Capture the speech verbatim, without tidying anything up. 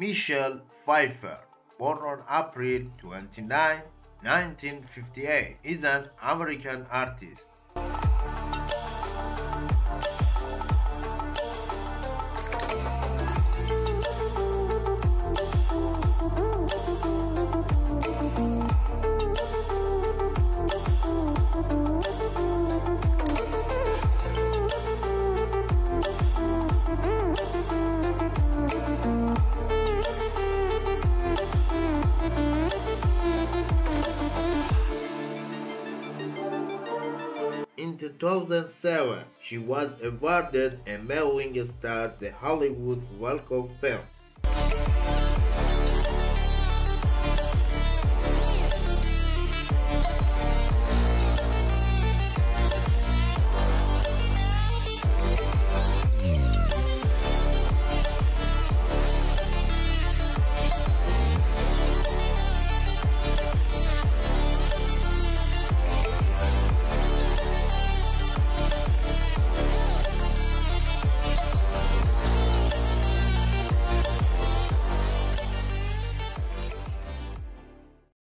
Michelle Pfeiffer, born on April twenty-ninth, nineteen fifty-eight, is an American artist. In two thousand seven, she was awarded a Melting Star the Hollywood Walk of Fame.